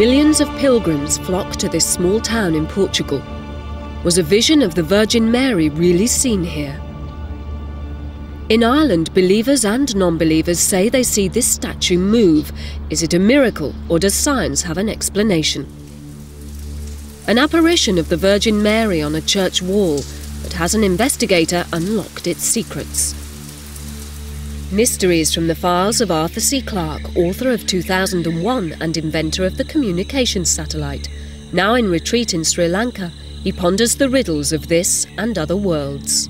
millions of pilgrims flock to this small town in Portugal. Was a vision of the Virgin Mary really seen here? In Ireland, believers and non-believers say they see this statue move. Is it a miracle, or does science have an explanation? An apparition of the Virgin Mary on a church wall, but has an investigator unlocked its secrets? Mysteries from the files of Arthur C. Clarke, author of 2001 and inventor of the communications satellite. Now in retreat in Sri Lanka, he ponders the riddles of this and other worlds.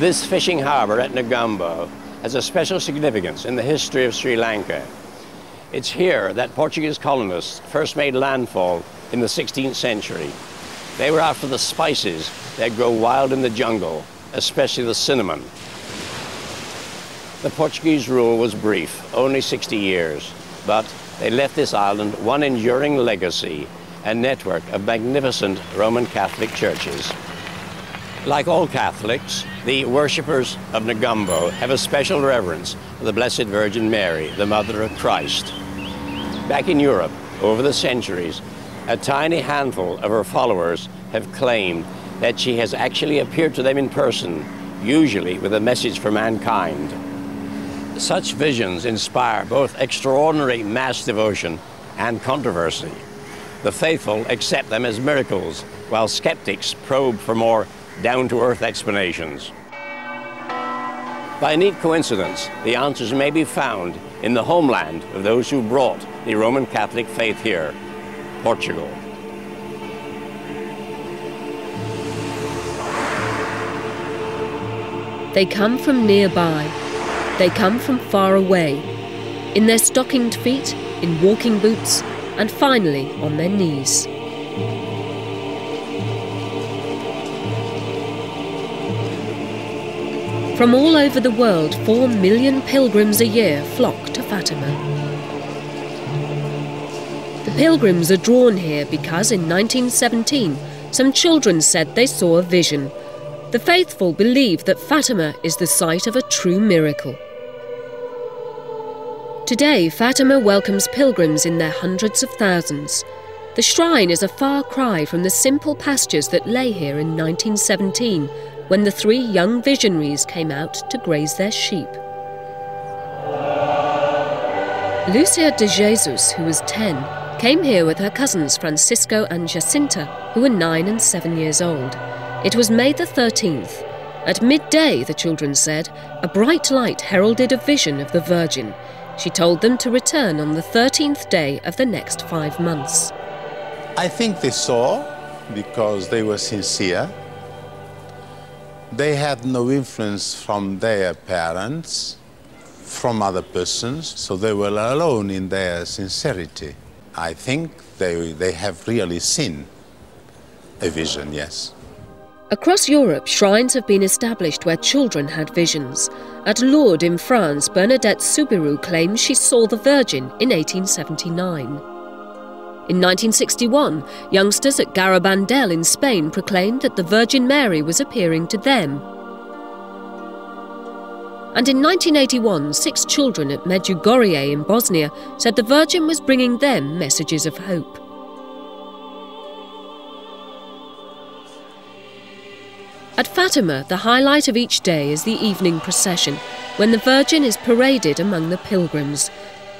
This fishing harbour at Nagambo has a special significance in the history of Sri Lanka. It's here that Portuguese colonists first made landfall in the 16th century. They were after the spices that grow wild in the jungle, especially the cinnamon. The Portuguese rule was brief, only 60 years, but they left this island one enduring legacy, a network of magnificent Roman Catholic churches. Like all Catholics, the worshippers of Nagambo have a special reverence for the Blessed Virgin Mary, the Mother of Christ. Back in Europe, over the centuries, a tiny handful of her followers have claimed that she has actually appeared to them in person, usually with a message for mankind. Such visions inspire both extraordinary mass devotion and controversy. The faithful accept them as miracles, while skeptics probe for more down-to-earth explanations. By a neat coincidence, the answers may be found in the homeland of those who brought the Roman Catholic faith here, Portugal. They come from nearby. They come from far away. In their stockinged feet, in walking boots, and finally on their knees. From all over the world, 4 million pilgrims a year flock to Fatima. The pilgrims are drawn here because in 1917, some children said they saw a vision. The faithful believe that Fatima is the site of a true miracle. Today, Fatima welcomes pilgrims in their hundreds of thousands. The shrine is a far cry from the simple pastures that lay here in 1917, when the three young visionaries came out to graze their sheep. Lucia de Jesus, who was 10, came here with her cousins Francisco and Jacinta, who were 9 and 7 years old. It was May the 13th. At midday, the children said, a bright light heralded a vision of the Virgin. She told them to return on the 13th day of the next 5 months. I think they saw, because they were sincere. They had no influence from their parents, from other persons, so they were alone in their sincerity. I think they have really seen a vision, yes. Across Europe, shrines have been established where children had visions. At Lourdes in France, Bernadette Soubirous claims she saw the Virgin in 1879. In 1961, youngsters at Garabandal in Spain proclaimed that the Virgin Mary was appearing to them. And in 1981, 6 children at Medjugorje in Bosnia said the Virgin was bringing them messages of hope. At Fatima, the highlight of each day is the evening procession, when the Virgin is paraded among the pilgrims.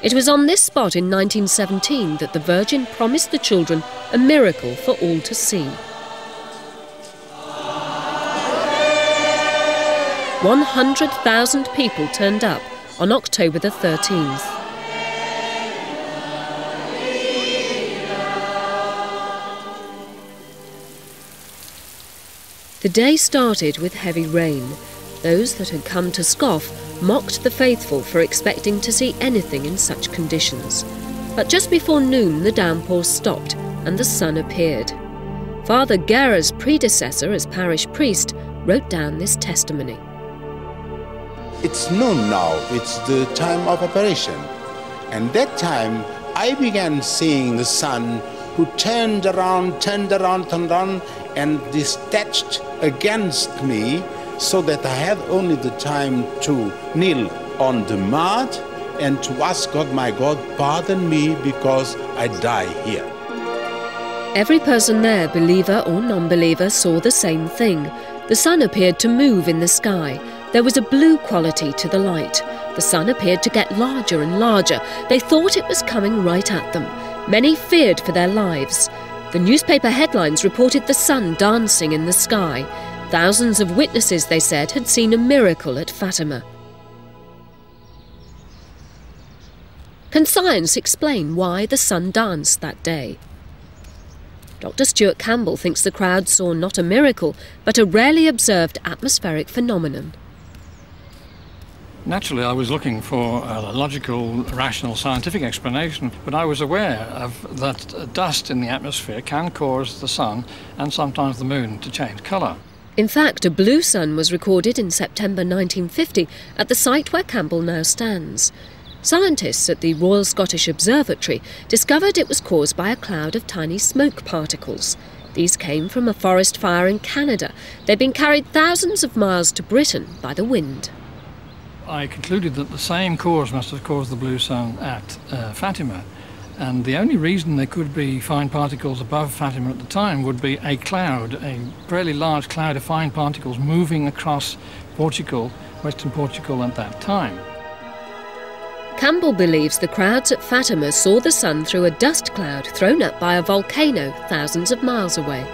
It was on this spot in 1917 that the Virgin promised the children a miracle for all to see. 100,000 people turned up on October the 13th. The day started with heavy rain. Those that had come to scoff mocked the faithful for expecting to see anything in such conditions. But just before noon the downpour stopped and the sun appeared. Father Guerra's predecessor as parish priest wrote down this testimony. It's noon now, it's the time of operation. And that time I began seeing the sun, who turned around, and detached against me, so that I had only the time to kneel on the mud and to ask God, my God, pardon me because I die here. Every person there, believer or non-believer, saw the same thing. The sun appeared to move in the sky. There was a blue quality to the light. The sun appeared to get larger and larger. They thought it was coming right at them. Many feared for their lives. The newspaper headlines reported the sun dancing in the sky. Thousands of witnesses, they said, had seen a miracle at Fatima. Can science explain why the sun danced that day? Dr. Stuart Campbell thinks the crowd saw not a miracle, but a rarely observed atmospheric phenomenon. Naturally, I was looking for a logical, rational, scientific explanation, but I was aware of that dust in the atmosphere can cause the sun and sometimes the moon to change colour. In fact, a blue sun was recorded in September 1950 at the site where Campbell now stands. Scientists at the Royal Scottish Observatory discovered it was caused by a cloud of tiny smoke particles. These came from a forest fire in Canada. They'd been carried thousands of miles to Britain by the wind. I concluded that the same cause must have caused the blue sun at Fatima, and the only reason there could be fine particles above Fatima at the time would be a cloud, a fairly large cloud of fine particles moving across Portugal, western Portugal at that time. Campbell believes the crowds at Fatima saw the sun through a dust cloud thrown up by a volcano thousands of miles away.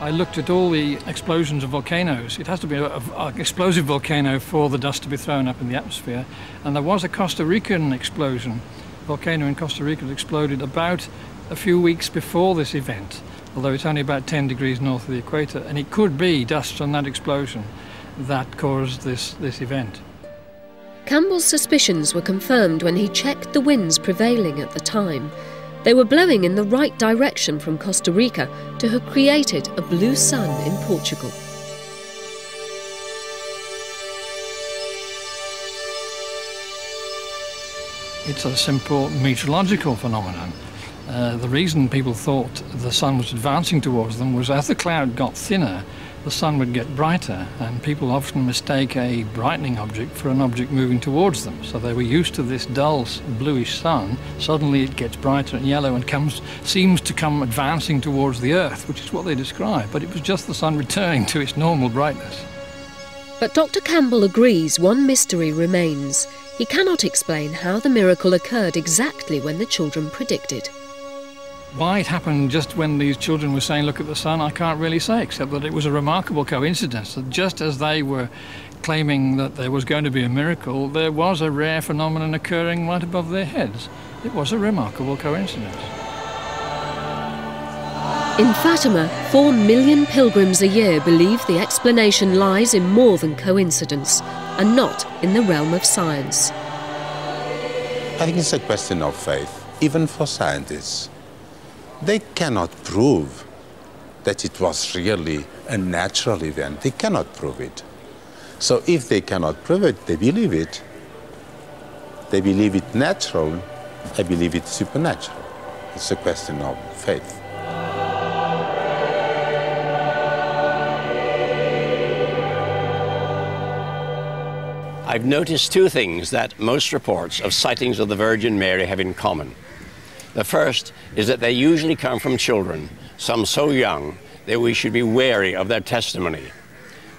I looked at all the explosions of volcanoes. It has to be an explosive volcano for the dust to be thrown up in the atmosphere. And there was a Costa Rican explosion. A volcano in Costa Rica that exploded about a few weeks before this event, although it's only about 10 degrees north of the equator. And it could be dust from that explosion that caused this event. Campbell's suspicions were confirmed when he checked the winds prevailing at the time. They were blowing in the right direction from Costa Rica to have created a blue sun in Portugal. It's a simple meteorological phenomenon. The reason people thought the sun was advancing towards them was as the cloud got thinner, the sun would get brighter, and people often mistake a brightening object for an object moving towards them. So they were used to this dull, bluish sun. Suddenly it gets brighter and yellow and seems to come advancing towards the Earth, which is what they describe, but it was just the sun returning to its normal brightness. But Dr. Campbell agrees one mystery remains. He cannot explain how the miracle occurred exactly when the children predicted. Why it happened just when these children were saying, look at the sun, I can't really say, except that it was a remarkable coincidence that just as they were claiming that there was going to be a miracle, there was a rare phenomenon occurring right above their heads. It was a remarkable coincidence. In Fatima, 4 million pilgrims a year believe the explanation lies in more than coincidence, and not in the realm of science. I think it's a question of faith, even for scientists. They cannot prove that it was really a natural event. They cannot prove it. So if they cannot prove it, they believe it. They believe it natural. I believe it supernatural. It's a question of faith. I've noticed two things that most reports of sightings of the Virgin Mary have in common. The first is that they usually come from children, some so young that we should be wary of their testimony.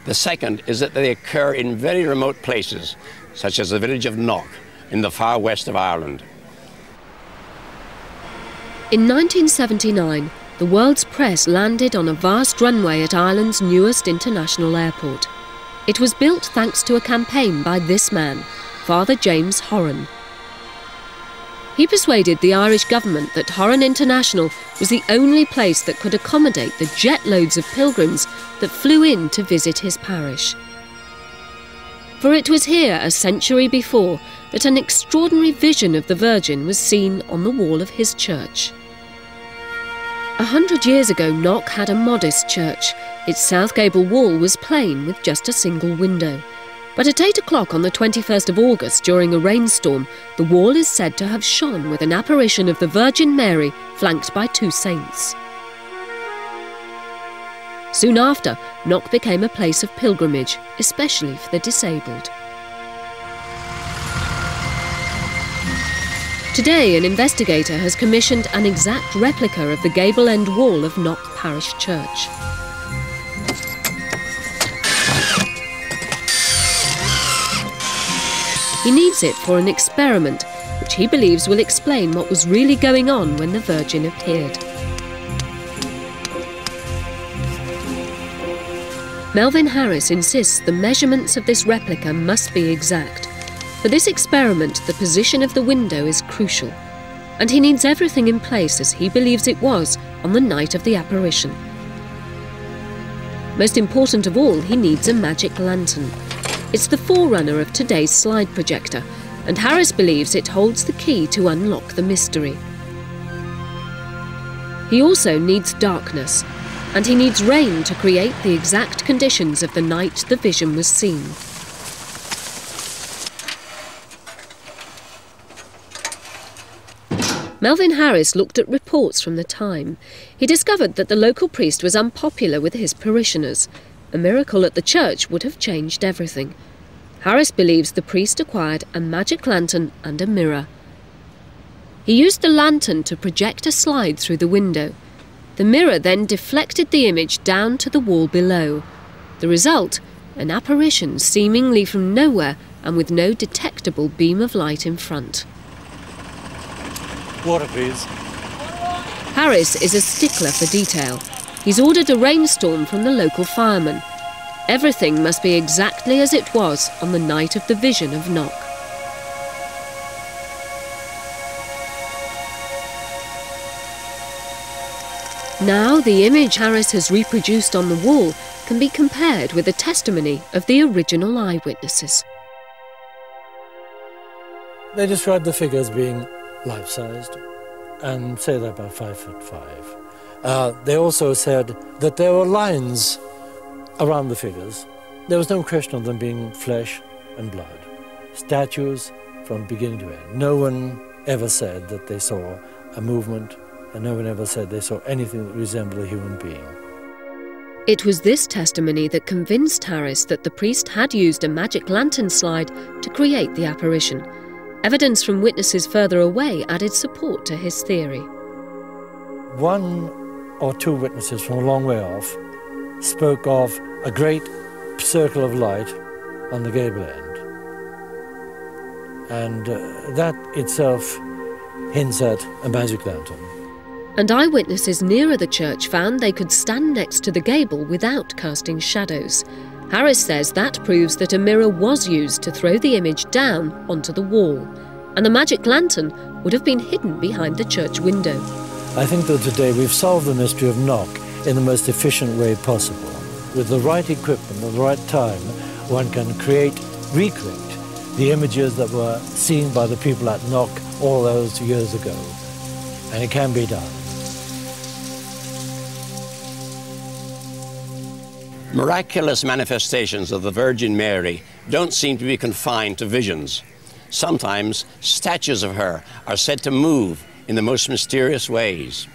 The second is that they occur in very remote places, such as the village of Knock in the far west of Ireland. In 1979, the world's press landed on a vast runway at Ireland's newest international airport. It was built thanks to a campaign by this man, Father James Horan. He persuaded the Irish government that Horan International was the only place that could accommodate the jetloads of pilgrims that flew in to visit his parish. for it was here a century before that an extraordinary vision of the Virgin was seen on the wall of his church. 100 years ago, Knock had a modest church. Its south gable wall was plain with just a single window. But at 8 o'clock on the 21st of August, during a rainstorm, the wall is said to have shone with an apparition of the Virgin Mary flanked by two saints. Soon after, Knock became a place of pilgrimage, especially for the disabled. Today, an investigator has commissioned an exact replica of the gable end wall of Knock Parish Church. He needs it for an experiment, which he believes will explain what was really going on when the Virgin appeared. Melvin Harris insists the measurements of this replica must be exact. For this experiment, the position of the window is crucial, and he needs everything in place as he believes it was on the night of the apparition. Most important of all, he needs a magic lantern. It's the forerunner of today's slide projector, and Harris believes it holds the key to unlock the mystery. He also needs darkness, and he needs rain to create the exact conditions of the night the vision was seen. Melvin Harris looked at reports from the time. He discovered that the local priest was unpopular with his parishioners. A miracle at the church would have changed everything. Harris believes the priest acquired a magic lantern and a mirror. He used the lantern to project a slide through the window. The mirror then deflected the image down to the wall below. The result, an apparition seemingly from nowhere and with no detectable beam of light in front. Water, please. Harris is a stickler for detail. He's ordered a rainstorm from the local firemen. Everything must be exactly as it was on the night of the vision of Knock. Now the image Harris has reproduced on the wall can be compared with the testimony of the original eyewitnesses. They described the figure as being life-sized and say they're about 5'5". They also said that there were lines around the figures. There was no question of them being flesh and blood. Statues from beginning to end. No one ever said that they saw a movement, and no one ever said they saw anything that resembled a human being. It was this testimony that convinced Harris that the priest had used a magic lantern slide to create the apparition. Evidence from witnesses further away added support to his theory. One or two witnesses from a long way off spoke of a great circle of light on the gable end. And that itself hints at a magic lantern. And eyewitnesses nearer the church found they could stand next to the gable without casting shadows. Harris says that proves that a mirror was used to throw the image down onto the wall, and the magic lantern would have been hidden behind the church window. I think that today we've solved the mystery of Knock in the most efficient way possible. With the right equipment at the right time, one can recreate the images that were seen by the people at Knock all those years ago. And it can be done. Miraculous manifestations of the Virgin Mary don't seem to be confined to visions. Sometimes statues of her are said to move in the most mysterious ways.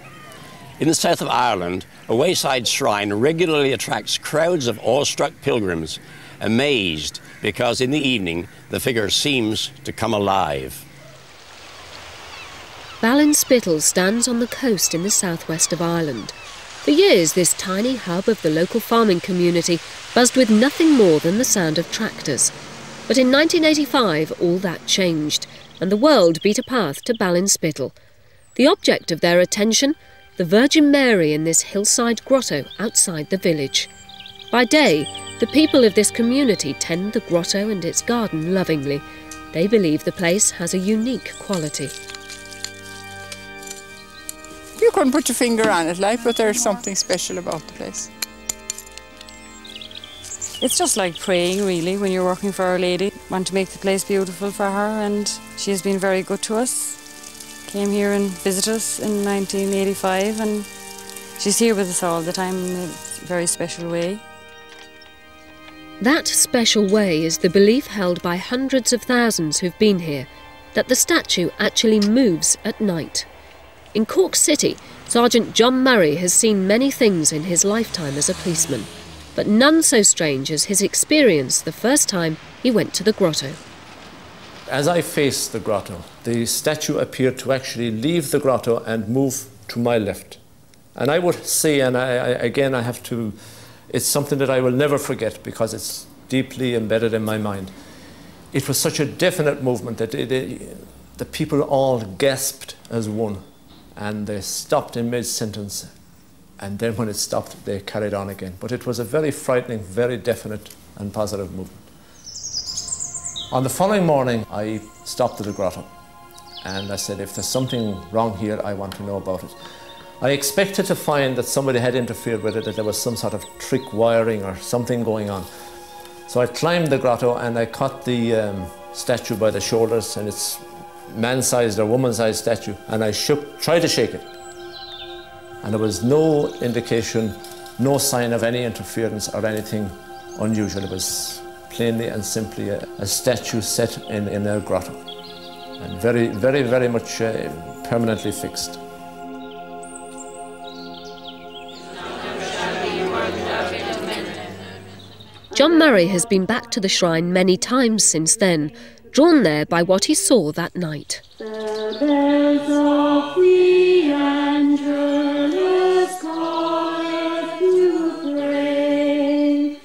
In the south of Ireland, a wayside shrine regularly attracts crowds of awestruck pilgrims, amazed because in the evening the figure seems to come alive. Ballinspittle stands on the coast in the southwest of Ireland. For years, this tiny hub of the local farming community buzzed with nothing more than the sound of tractors. But in 1985, all that changed, and the world beat a path to Ballinspittle. The object of their attention, the Virgin Mary in this hillside grotto outside the village. By day, the people of this community tend the grotto and its garden lovingly. They believe the place has a unique quality. You couldn't put your finger on it, like, but there's something special about the place. It's just like praying, really, when you're working for Our Lady. Want to make the place beautiful for her, and she has been very good to us. Came here and visited us in 1985, and she's here with us all the time in a very special way. That special way is the belief held by hundreds of thousands who've been here, that the statue actually moves at night. In Cork City, Sergeant John Murray has seen many things in his lifetime as a policeman, but none so strange as his experience the first time he went to the grotto. As I faced the grotto, the statue appeared to actually leave the grotto and move to my left. And I would say, and I have to, it's something that I will never forget because it's deeply embedded in my mind. It was such a definite movement that the people all gasped as one, and they stopped in mid-sentence, and then when it stopped, they carried on again. But it was a very frightening, very definite and positive movement. On the following morning, I stopped at the grotto, and I said, if there's something wrong here, I want to know about it. I expected to find that somebody had interfered with it, that there was some sort of trick wiring or something going on. So I climbed the grotto and I caught the statue by the shoulders, and it's man-sized or woman-sized statue, and I tried to shake it. And there was no indication, no sign of any interference or anything unusual. It was plainly and simply a statue set in a grotto, and very, very, very much permanently fixed. John Murray has been back to the shrine many times since then, drawn there by what he saw that night. The bells of the Angelus calleth to pray,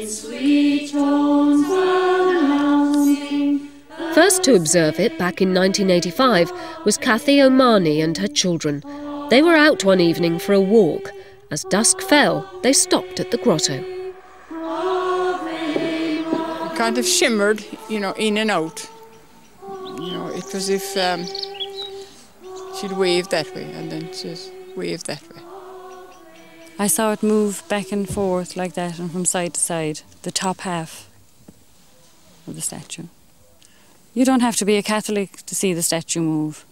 in sweet tones announcing. First to observe it back in 1985 was Kathy O'Mahony and her children. They were out one evening for a walk. As dusk fell, they stopped at the grotto. Kind of shimmered, you know, in and out. You know, it was as if she'd wave that way and then just wave that way. I saw it move back and forth like that and from side to side, the top half of the statue. You don't have to be a Catholic to see the statue move.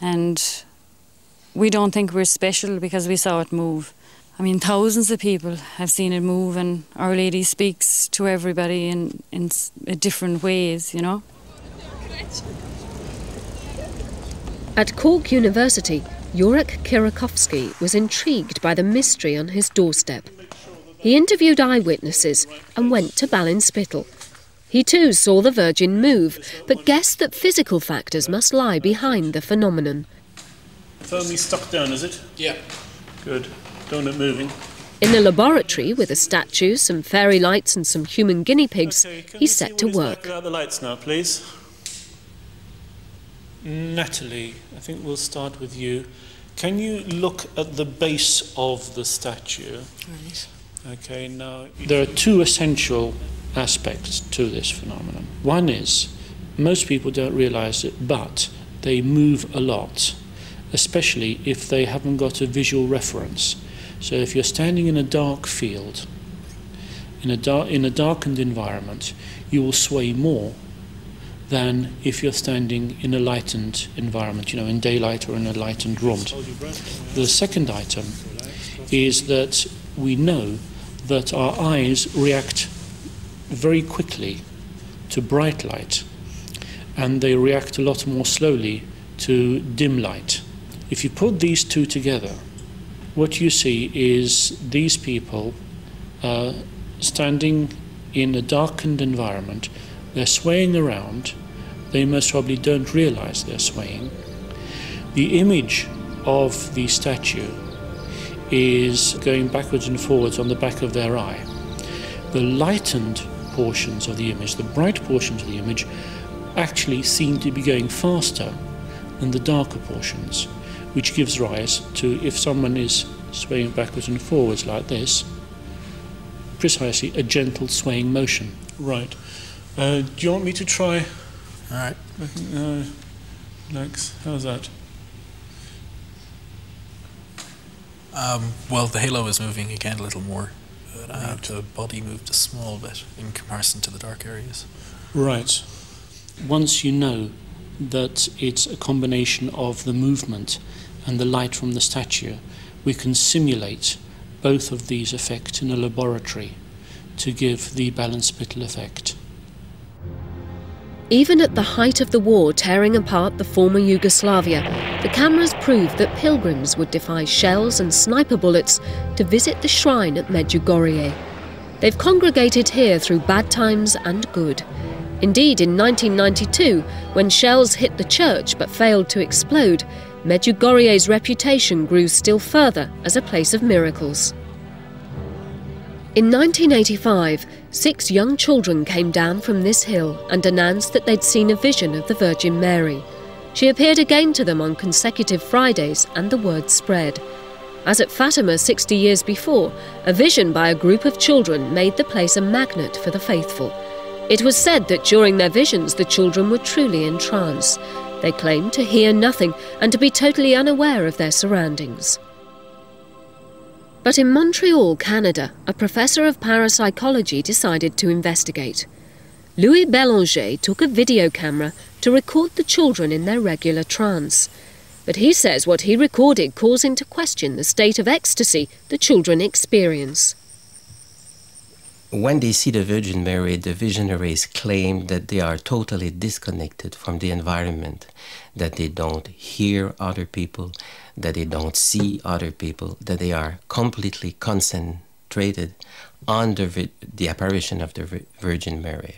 And we don't think we're special because we saw it move. I mean, thousands of people have seen it move, and Our Lady speaks to everybody in different ways, you know. At Cork University, Jurek Kierakowski was intrigued by the mystery on his doorstep. He interviewed eyewitnesses and went to Ballinspittle. He too saw the Virgin move, but guessed that physical factors must lie behind the phenomenon. Firmly stuck down, is it? Yeah. Good. Don't it moving. In the laboratory, with a statue, some fairy lights and some human guinea pigs, okay, he's set to work. Out the lights now, please. Natalie, I think we'll start with you. Can you look at the base of the statue? Right. Okay, now, there are two essential aspects to this phenomenon. One is, most people don't realise it, but they move a lot, especially if they haven't got a visual reference. So if you're standing in a dark field, in a darkened environment, you will sway more than if you're standing in a lightened environment, you know, in daylight or in a lightened room. The second item is that we know that our eyes react very quickly to bright light, and they react a lot more slowly to dim light. If you put these two together, what you see is these people standing in a darkened environment. They're swaying around. They most probably don't realize they're swaying. The image of the statue is going backwards and forwards on the back of their eye. The lightened portions of the image, the bright portions of the image, actually seem to be going faster than the darker portions, which gives rise to, if someone is swaying backwards and forwards like this, precisely a gentle swaying motion. Right. Do you want me to try? All right. Lex, how's that? Well, the halo is moving again a little more but I had to body moved a small bit in comparison to the dark areas. Right. Once you know that it's a combination of the movement and the light from the statue, we can simulate both of these effects in a laboratory to give the Ballinspittle effect. Even at the height of the war tearing apart the former Yugoslavia, the cameras proved that pilgrims would defy shells and sniper bullets to visit the shrine at Medjugorje. They've congregated here through bad times and good. Indeed, in 1992, when shells hit the church but failed to explode, Medjugorje's reputation grew still further as a place of miracles. In 1985, 6 young children came down from this hill and announced that they'd seen a vision of the Virgin Mary. She appeared again to them on consecutive Fridays, and the word spread. As at Fatima 60 years before, a vision by a group of children made the place a magnet for the faithful. It was said that during their visions the children were truly in trance. They claimed to hear nothing and to be totally unaware of their surroundings. But in Montreal, Canada, a professor of parapsychology decided to investigate. Louis Bellanger took a video camera to record the children in their regular trance. But he says what he recorded calls into question the state of ecstasy the children experience. When they see the Virgin Mary, the visionaries claim that they are totally disconnected from the environment, that they don't hear other people, that they don't see other people, that they are completely concentrated on the apparition of the Virgin Mary.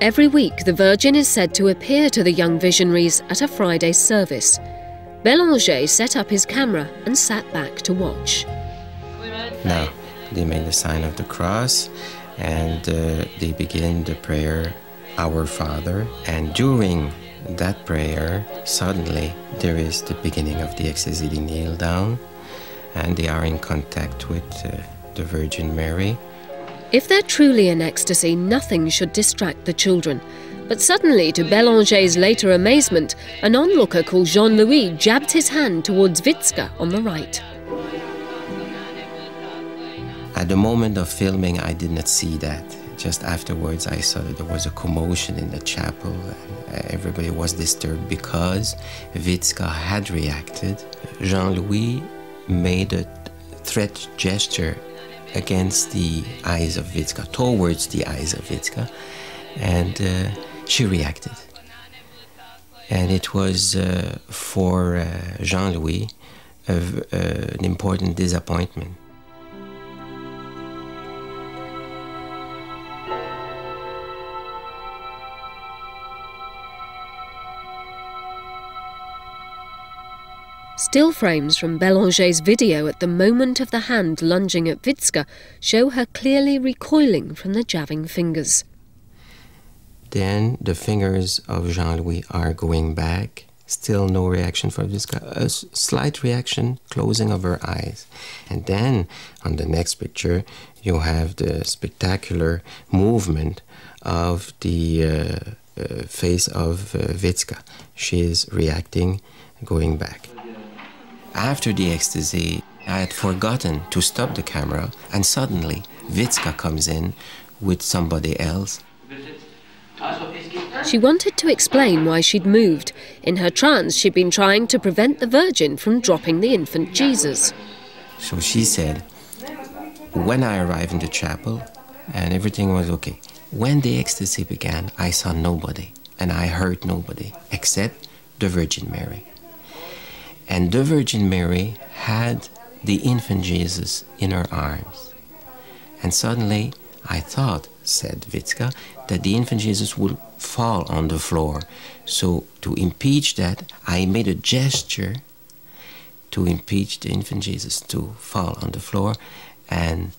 Every week, the Virgin is said to appear to the young visionaries at a Friday service. Bellanger set up his camera and sat back to watch. Now, they made the sign of the cross and they begin the prayer, Our Father. And during that prayer, suddenly there is the beginning of the ecstasy. They kneel down and they are in contact with the Virgin Mary. If they're truly in ecstasy, nothing should distract the children. But suddenly, to Bellanger's later amazement, an onlooker called Jean-Louis jabbed his hand towards Vicka on the right. At the moment of filming, I did not see that. Just afterwards, I saw that there was a commotion in the chapel. And everybody was disturbed because Vicka had reacted. Jean-Louis made a threat gesture against the eyes of Vicka, towards the eyes of Vicka, and she reacted. And it was for Jean-Louis an important disappointment. Still frames from Bellanger's video at the moment of the hand lunging at Vicka show her clearly recoiling from the jabbing fingers. Then the fingers of Jean-Louis are going back. Still no reaction from Vicka. A slight reaction, closing of her eyes. And then, on the next picture, you have the spectacular movement of the face of Vicka. She is reacting, going back. After the ecstasy, I had forgotten to stop the camera, and suddenly Vicka comes in with somebody else. She wanted to explain why she'd moved. In her trance, she'd been trying to prevent the Virgin from dropping the infant Jesus. So she said, when I arrived in the chapel, and everything was okay, when the ecstasy began, I saw nobody, and I heard nobody, except the Virgin Mary. And the Virgin Mary had the infant Jesus in her arms. And suddenly, I thought, said Vicka, that the infant Jesus would fall on the floor. So to impeach that, I made a gesture to impeach the infant Jesus to fall on the floor, and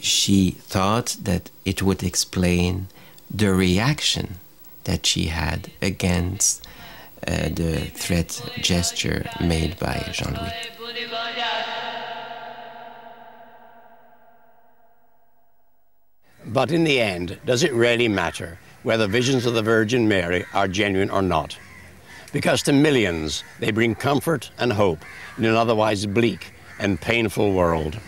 she thought that it would explain the reaction that she had against the threat gesture made by Jean-Louis. But in the end, does it really matter whether visions of the Virgin Mary are genuine or not? because to millions they bring comfort and hope in an otherwise bleak and painful world.